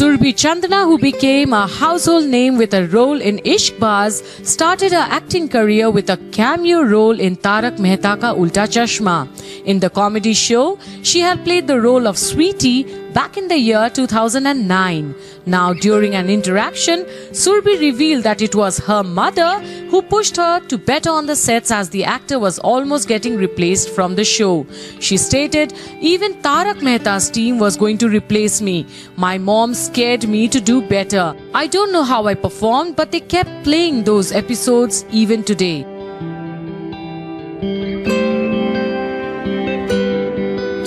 Surbhi Chandna, who became a household name with a role in Ishqbaaz, started her acting career with a cameo role in Taarak Mehta Ka Ooltah Chashmah. In the comedy show, she had played the role of Sweetie back in the year 2009. Now, during an interaction, Surbhi revealed that it was her mother who pushed her to bet on the sets as the actor was almost getting replaced from the show. She stated, "Even Taarak Mehta's team was going to replace me. My mom scared me to do better. I don't know how I performed, but they kept playing those episodes even today."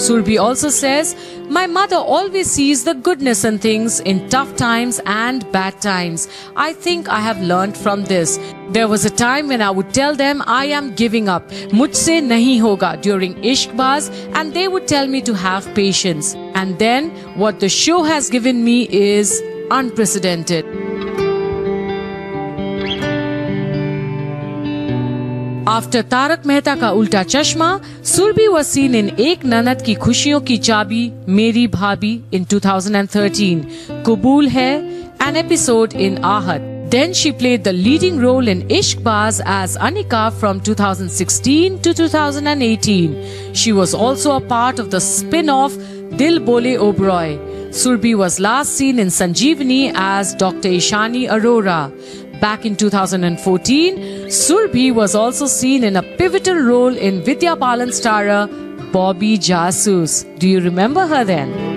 Surbhi also says, "My mother always sees the goodness in things in tough times and bad times. I think I have learnt from this. There was a time when I would tell them I am giving up, mujhse nahi hoga during Ishqbaaz, and they would tell me to have patience. And then what the show has given me is unprecedented." After Taarak Mehta Ka Ooltah Chashmah, Surbhi was seen in Ek Nanad Ki Khushiyon Ki Chabi, Meri Bhabhi in 2013, Qabool Hai, an episode in Aahat. Then she played the leading role in Ishqbaaz as Anika from 2016 to 2018. She was also a part of the spin-off Dil Bole Oberoi. Surbhi was last seen in Sanjivni as Dr. Ishani Arora. Back in 2014, Surbhi was also seen in a pivotal role in Vidya Balan's Tara, Bobby Jasus. Do you remember her then?